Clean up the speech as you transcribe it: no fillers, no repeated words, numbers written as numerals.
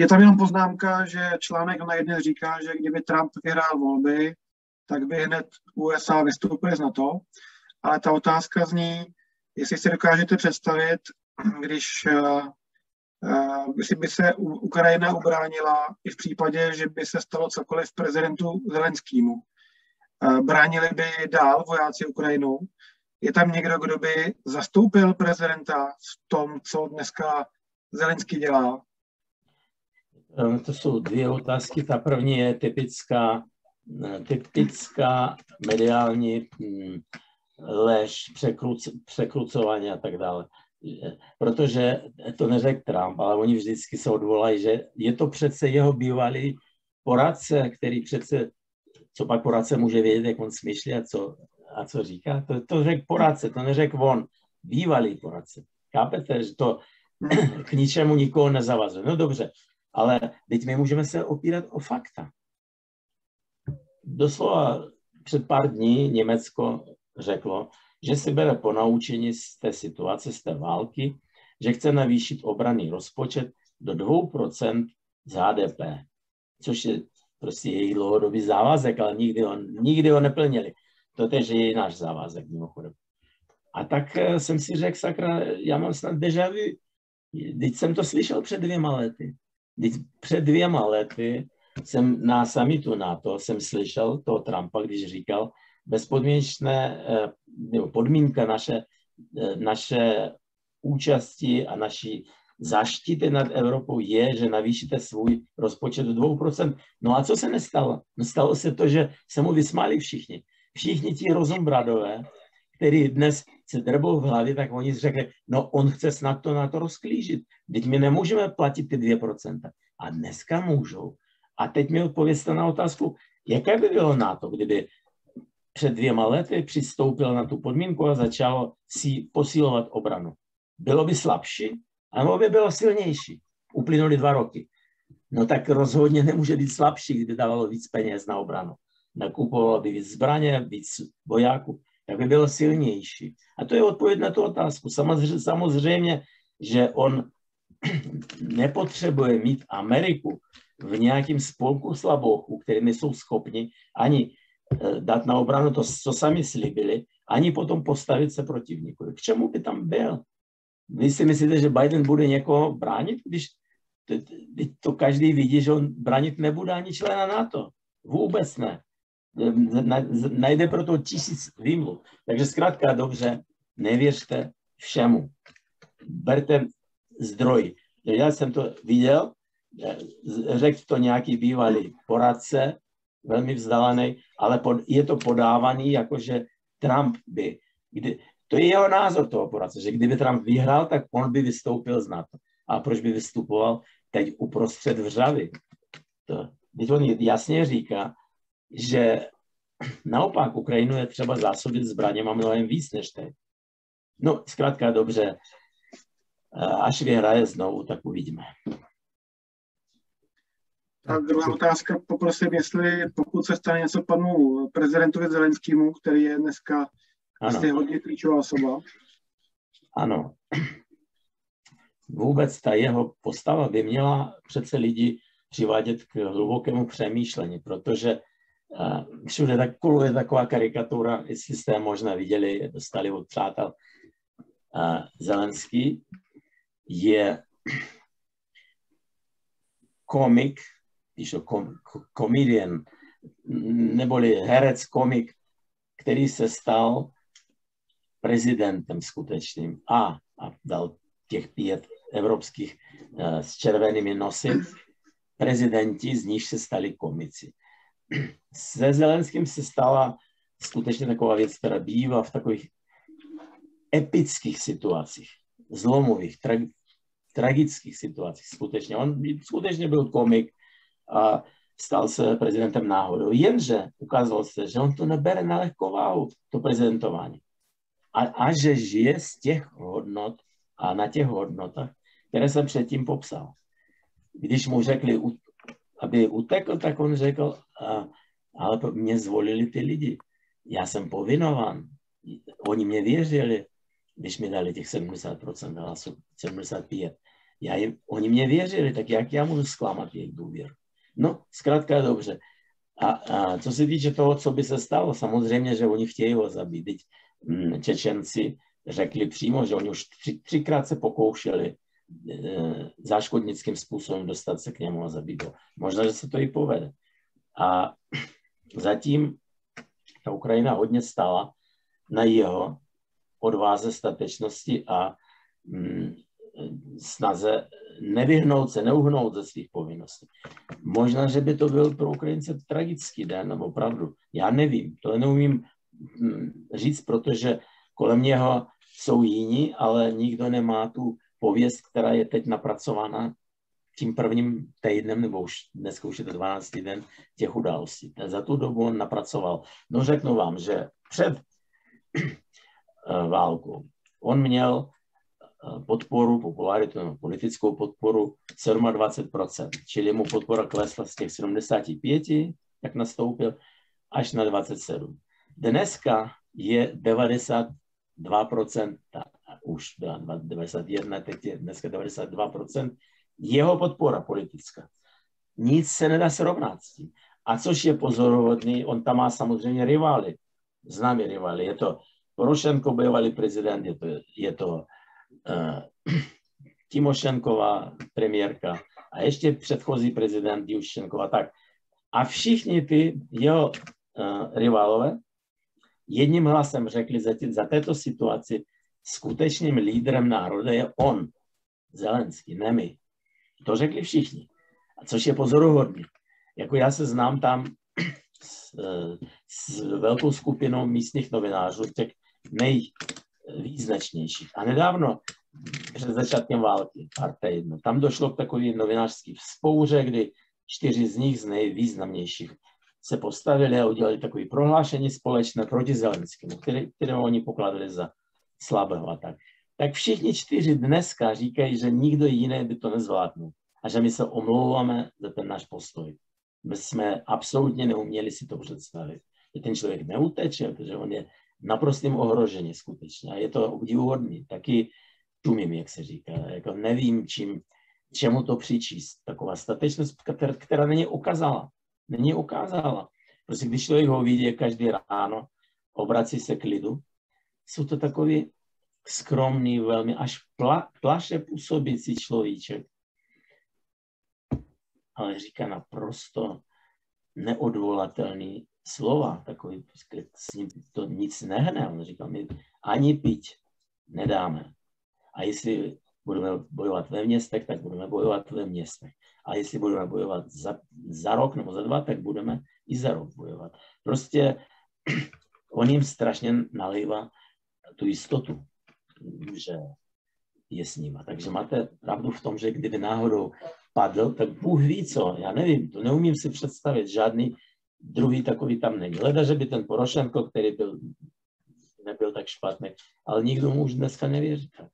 Je tam jenom poznámka, že článek na jedné říká, že kdyby Trump vyhrál volby, tak by hned USA vystoupily z NATO. Ale ta otázka zní, jestli si dokážete představit, když by se Ukrajina ubránila i v případě, že by se stalo cokoliv prezidentu Zelenskýmu. Bránili by dál vojáci Ukrajinu. Je tam někdo, kdo by zastoupil prezidenta v tom, co dneska Zelenský dělá? To jsou dvě otázky. Ta první je typická mediální lež, překrucování a tak dále. Protože to neřekl Trump, ale oni vždycky se odvolají, že je to přece jeho bývalý poradce, který přece, co pak poradce může vědět, jak on smýšlí a co říká. To řekl poradce, to neřekl on, bývalý poradce. Chápete, že to k ničemu nikoho nezavazuje. No dobře, ale teď my můžeme se opírat o fakta. Doslova před pár dní Německo řeklo, že si bere ponaučení z té situace, z té války, že chce navýšit obranný rozpočet do 2% z HDP, což je prostě jejich dlouhodobý závazek, ale nikdy ho neplnili. To tež je náš závazek, mimochodem. A tak jsem si řekl, sakra, já mám snad déjà vu. Teď jsem to slyšel před 2 lety. Teď před 2 lety jsem na summitu NATO jsem slyšel toho Trumpa, když říkal, bezpodmínečné podmínka naše účasti a naší zaštity nad Evropou je, že navýšíte svůj rozpočet do 2%. No a co se nestalo? Stalo se to, že se mu vysmáli všichni. Všichni ti rozumbradové, který dnes se drbou v hlavě, tak oni řekli, no on chce snad to na to rozklížit. Teď my nemůžeme platit ty 2%. A dneska můžou. A teď mi odpovězte na otázku, jaké by bylo NATO, kdyby před 2 lety přistoupil na tu podmínku a začal si posilovat obranu. Bylo by slabší, ale by bylo silnější. Uplynuly 2 roky. No tak rozhodně nemůže být slabší, kdyby dávalo víc peněz na obranu. Nakupovalo by víc zbraně, víc vojáků, tak by bylo silnější. A to je odpověď na tu otázku. Samozřejmě, že on nepotřebuje mít Ameriku v nějakém spolku slabochů, který nejsou schopni ani dát na obranu to, co sami slibili, ani potom postavit se protivníkovi. K čemu by tam byl? Vy si myslíte, že Biden bude někoho bránit, když to každý vidí, že on bránit nebude ani člena NATO. Vůbec ne. Najde proto 1000 výmluv. Takže zkrátka dobře, nevěřte všemu. Berte zdroj. Já jsem to viděl, řekl to nějaký bývalý poradce, velmi vzdálený, ale je to podávaný, jakože Trump by, to je jeho názor toho poradce, že kdyby Trump vyhrál, tak on by vystoupil z NATO. A proč by vystupoval teď uprostřed vřavy? Teď on jasně říká, že naopak Ukrajinu je třeba zásobit zbraněma mnohem víc než teď. No, zkrátka dobře, až vyhraje znovu, tak uvidíme. A druhá otázka, poprosím, jestli pokud se stane něco panu prezidentovi Zelenskému, který je dneska vlastně hodně klíčová osoba. Ano. Vůbec ta jeho postava by měla přece lidi přivádět k hlubokému přemýšlení, protože všude tak koluje taková karikatura, jestli jste možná viděli, dostali od přátel. Zelenský je komik, komedian, neboli herec, komik, který se stal prezidentem skutečným a dal těch 5 evropských s červenými nosy, prezidenti, z nich se stali komici. Se Zelenským se stala skutečně taková věc, která bývá v takových epických situacích, zlomových, tragických situacích skutečně. On skutečně byl komik, a stal se prezidentem náhodou. Jenže ukázalo se, že on to nebere na lehkou váhu, to prezidentování. A že žije z těch hodnot a na těch hodnotách, které jsem předtím popsal. Když mu řekli, aby utekl, tak on řekl, ale mě zvolili ty lidi. Já jsem povinován. Oni mě věřili, když mi dali těch 70% hlasů, 75%. Oni mě věřili, tak jak já můžu zklamat jejich důvěru? No, zkrátka dobře. A co se týče toho, co by se stalo, samozřejmě, že oni chtějí ho zabít. Čečenci řekli přímo, že oni už třikrát se pokoušeli záškodnickým způsobem dostat se k němu a zabít ho. Možná, že se to i povede. A zatím ta Ukrajina hodně stála na jeho odváze, statečnosti a snaze nevyhnout se, neuhnout ze svých povinností. Možná, že by to byl pro Ukrajince tragický den, opravdu. Já nevím, to neumím říct, protože kolem něho jsou jiní, ale nikdo nemá tu pověst, která je teď napracována tím prvním týdnem, nebo už dneska už je to 12. den těch událostí. Za tu dobu on napracoval. No řeknu vám, že před válkou on měl podporu, popularitu, politickou podporu 27%, čili mu podpora klesla z těch 75, jak nastoupil, až na 27. Dneska je 92%, už byla 91, teď je dneska 92%, jeho podpora politická. Nic se nedá srovnat s tím. A což je pozoruhodný, on tam má samozřejmě rivály, známý rivály, je to Porošenko, bývalý prezident, je to Tymošenková premiérka a ještě předchozí prezident Juščenko a tak. A všichni ty jeho rivalové jedním hlasem řekli, za této situaci skutečným lídrem národa je on, Zelenský, ne my. To řekli všichni, a což je pozoruhodný. Jako já se znám tam s velkou skupinou místních novinářů, těch nejvýznačnějších. A nedávno, před začátkem války, Arte jedno, tam došlo k takový novinářský vzpouře, kdy 4 z nich, z nejvýznamnějších, se postavili a udělali takové prohlášení společné proti Zelenskému, které oni pokládali za slabého a tak. Tak všichni 4 dneska říkají, že nikdo jiný by to nezvládnul a že my se omlouváme za ten náš postoj. My jsme absolutně neuměli si to představit. I ten člověk neuteče, protože on je naprostým ohrožením skutečně. A je to obdivuhodný. Taky tumím, jak se říká. Jako nevím, čemu to přičíst. Taková statečnost, která není ukázala. Není ukázala. Prostě když člověk ho vidí každý ráno, obrací se k lidu, jsou to takový skromný, velmi až plaše působící človíček. Ale říká naprosto neodvolatelný slova, takový, s ním to nic nehne. On říká, my ani pít nedáme. A jestli budeme bojovat ve městech, tak budeme bojovat ve městech. A jestli budeme bojovat za rok nebo za 2, tak budeme i za rok bojovat. Prostě on jim strašně nalývá tu jistotu, že je s nima. Takže máte pravdu v tom, že kdyby náhodou padl, tak Bůh ví co, já nevím, to neumím si představit, žádný druhý takový tam není. Hleda, že by ten Porošenko, který nebyl tak špatný, ale nikdo mu už dneska nevěří.